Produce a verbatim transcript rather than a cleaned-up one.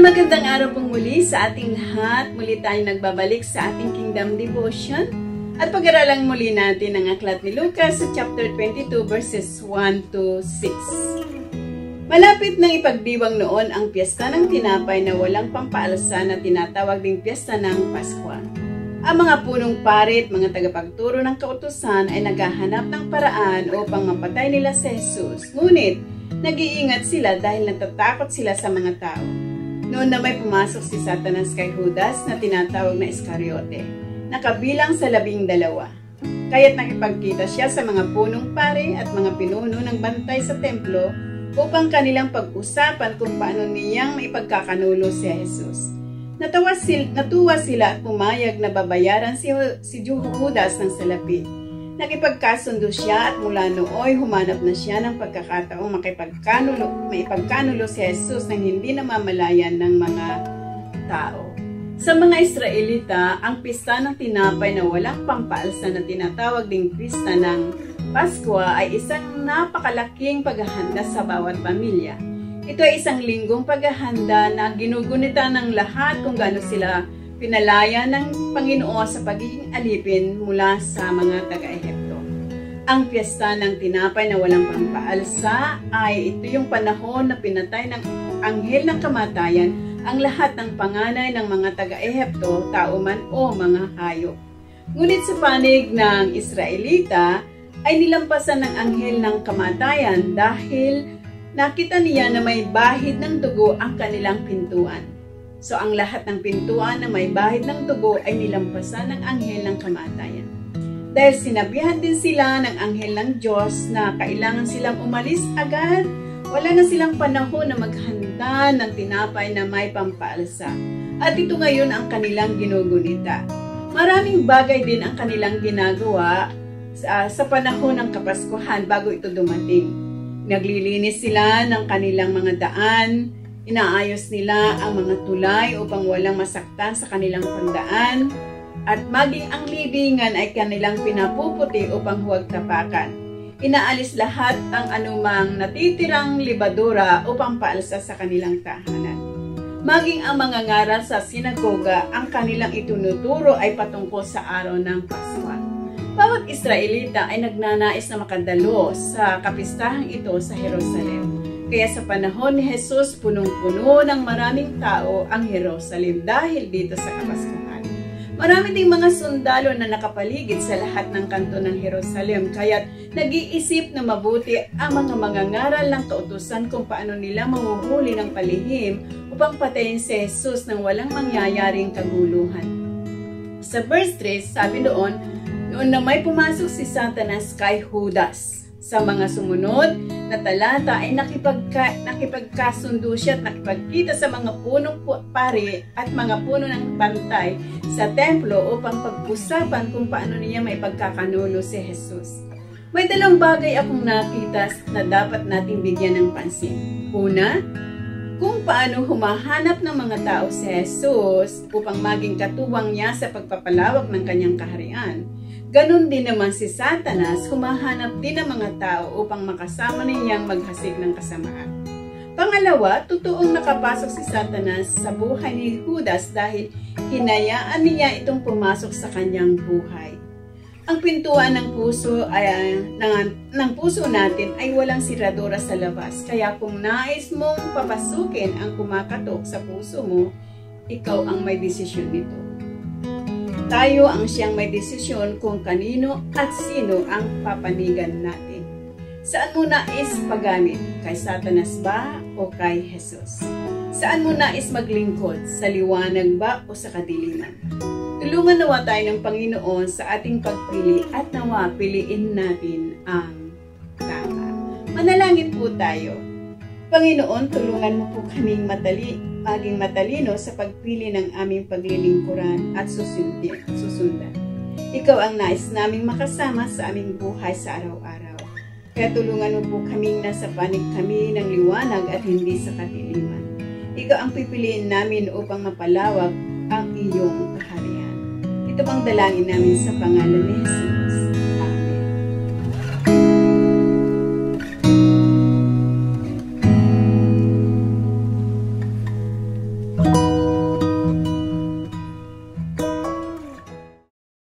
Isang magandang araw pong muli sa ating lahat. Muli tayong nagbabalik sa ating Kingdom Devotion at pag-aralan muli natin ang aklat ni Lucas sa chapter twenty-two verses one to six. Malapit nang ipagdiwang noon ang piyesta ng tinapay na walang pampaalsa na tinatawag ding piyesta ng Paskwa. Ang mga punong pari at mga tagapagturo ng kautusan ay naghahanap ng paraan upang mapatay nila si Hesus. Ngunit nag-iingat sila dahil natatakot sila sa mga tao. Noon na may pumasok si Satanas kay Judas na tinatawag na Iskariote, nakabilang sa labing dalawa. Kaya't nakipagkita siya sa mga punong pari at mga pinuno ng bantay sa templo upang kanilang pag-usapan kung paano niyang maipagkakanulo si Jesus. Natawa sila, natuwa sila at pumayag na babayaran si, si Judas ng salapi. Nakipagkasundo siya at mula nooy humanap na siya ng pagkakataong makipagkanulo, maipagkanulo si Jesus nang hindi namamalayan ng mga tao. Sa mga Israelita, ang pista ng tinapay na walang pampaalsa na tinatawag ding pista ng Paskwa ay isang napakalaking paghahanda sa bawat pamilya. Ito ay isang linggong paghahanda na ginugunita ng lahat kung gaano sila pinalaya ng Panginoon sa pagiging alipin mula sa mga taga-Ehipto. Ang piyesta ng tinapay na walang pampaalsa ay ito yung panahon na pinatay ng Anghel ng Kamatayan ang lahat ng panganay ng mga taga-Ehipto, tao man o mga hayop. Ngunit sa panig ng Israelita ay nilampasan ng Anghel ng Kamatayan dahil nakita niya na may bahid ng dugo ang kanilang pintuan. So ang lahat ng pintuan na may bahid ng dugo ay nilampasan ng Anghel ng Kamatayan. Dahil sinabihan din sila ng Anghel ng Diyos na kailangan silang umalis agad, wala na silang panahon na maghanda ng tinapay na may pampaalsa. At ito ngayon ang kanilang ginugunita. Maraming bagay din ang kanilang ginagawa sa, sa panahon ng Kapaskuhan bago ito dumating. Naglilinis sila ng kanilang mga daan, inaayos nila ang mga tulay upang walang masaktan sa kanilang pundaan at maging ang libingan ay kanilang pinapuputi upang huwag tapakan. Inaalis lahat ang anumang natitirang libadura upang paalsa sa kanilang tahanan. Maging ang mga ngaral sa sinagoga, ang kanilang itunuturo ay patungkol sa araw ng Paskwa. Bawat Israelita ay nagnanais na makadalo sa kapistahang ito sa Jerusalem. Kaya sa panahon ni Jesus, punong-puno ng maraming tao ang Jerusalem dahil dito sa Kapaskuhan. Marami ding mga sundalo na nakapaligid sa lahat ng kanto ng Jerusalem, kaya't nag-iisip na mabuti ang mga mangangaral ng kautusan kung paano nila manguhuli ng palihim upang patayin si Jesus nang walang mangyayaring kaguluhan. Sa verse three, sabi doon, noon na may pumasok si Satanas kay Judas. Sa mga sumunod na talata ay nakipagka, nakipagkasundo siya at nakipagkita sa mga punong pari at mga puno ng bantay sa templo upang pag-usapan kung paano niya may pagkakanulo si Jesus. May dalawang bagay akong nakita na dapat nating bigyan ng pansin. Una, kung paano humahanap ng mga tao si Jesus upang maging katuwang niya sa pagpapalawak ng kanyang kaharian. Ganon din naman si Satanas, humahanap din ng mga tao upang makasama niyang maghasik ng kasamaan. Pangalawa, totoong nakapasok si Satanas sa buhay ni Judas dahil hinayaan niya itong pumasok sa kanyang buhay. Ang pintuan ng puso, ay, ng, ng puso natin ay walang siradura sa labas. Kaya kung nais mong papasukin ang kumakatok sa puso mo, ikaw ang may desisyon nito. Tayo ang siyang may desisyon kung kanino at sino ang papanigan natin. Saan mo nais paggamit? Kay Satanas ba o kay Jesus? Saan mo nais maglingkod? Sa liwanag ba o sa kadiliman? Tulungan nawa tayo ng Panginoon sa ating pagpili at nawa piliin natin ang tama. Manalangin po tayo. Panginoon, tulungan mo po kaming matali. maging matalino sa pagpili ng aming paglilingkuran at susundan. Ikaw ang nais naming makasama sa aming buhay sa araw-araw. Kaya tulungan mo po kaming nasa panig kami ng liwanag at hindi sa kadiliman. Ikaw ang pipiliin namin upang mapalawag ang iyong kaharian. Ito pang dalangin namin sa pangalan ni Jesus.